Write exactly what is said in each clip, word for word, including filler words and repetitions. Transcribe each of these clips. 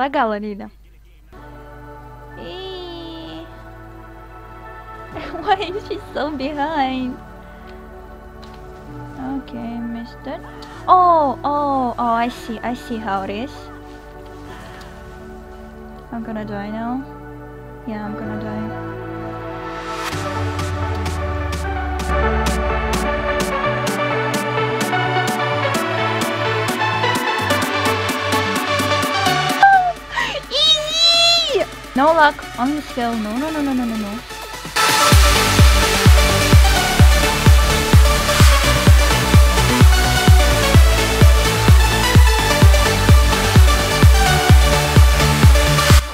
Legal, Anina. Hey. Why is she so behind? Okay, mister. Oh, oh, oh, I see, I see how it is. I'm gonna die now. Yeah, I'm gonna die. No luck on the skill. No, no, no, no, no, no, no.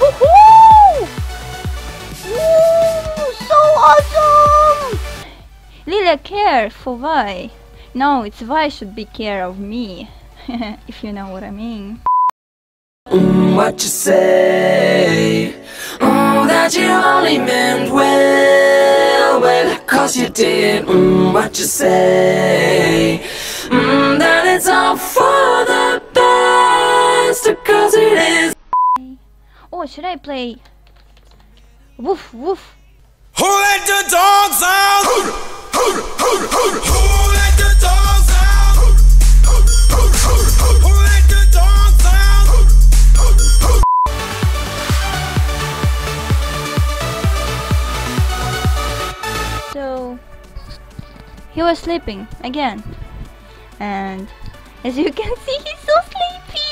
Woohoo! Woo! So awesome! Lilia, care for Vi. No, it's Vi should be care of me. If you know what I mean. What you say? Mm, that you only meant well, well, cause you did. Mm, what you say? Mm, that it's all for the best, cause it is. Oh, should I play? Woof woof. Who let the dogs out? Who let the dogs out? Who let the dogs out? So he was sleeping again, and as you can see, he's so sleepy.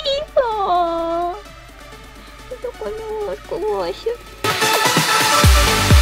Aww.